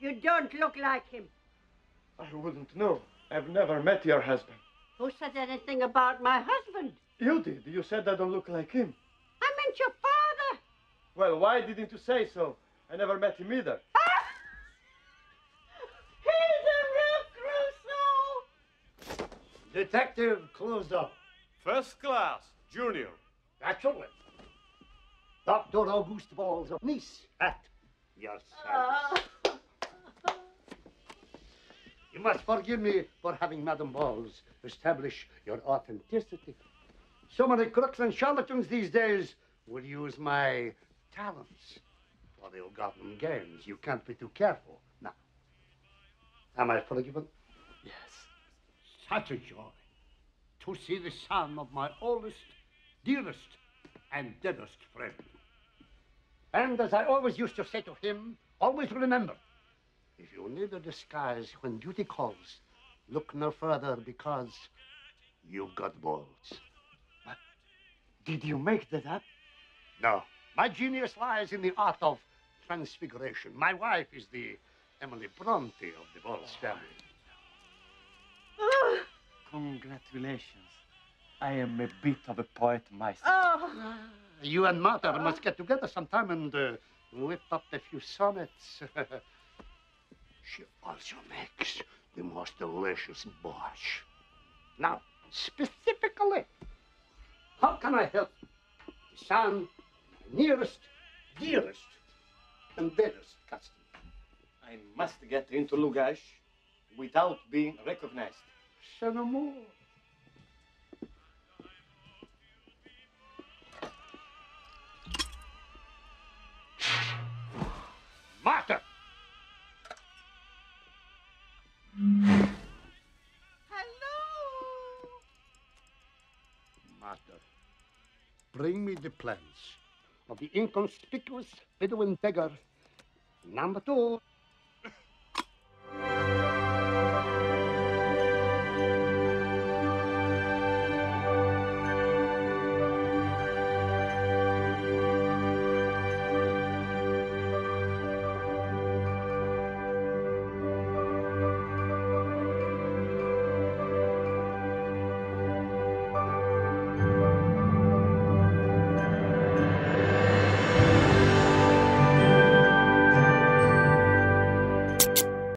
You don't look like him. I wouldn't know. I've never met your husband. Who said anything about my husband? You did. You said I don't look like him. I meant your father. Well, why didn't you say so? I never met him either. Ah! He's a real Clouseau. Detective Clouseau. First class, junior. Excellent. Dr. Auguste Balls of Nice at your service. You must forgive me for having Madame Balls establish your authenticity. So many crooks and charlatans these days will use my talents for the ill-gotten gains. You can't be too careful now. Am I forgiven? Yes. Such a joy to see the son of my oldest, dearest, and dearest friend. And as I always used to say to him, always remember, if you need a disguise when duty calls, look no further because you've got balls. What? Did you make that up? No. My genius lies in the art of transfiguration. My wife is the Emily Bronte of the Balls family. Oh. Congratulations. I am a bit of a poet myself. Oh. You and Martha must get together sometime and whip up a few sonnets. She also makes the most delicious borscht. Now, specifically, how can I help the son, my nearest, dearest, and dearest customer? I must get into Lugash without being recognized. Say no more. Martha! Hello! Martha, bring me the plans of the inconspicuous Bedouin beggar, number 2.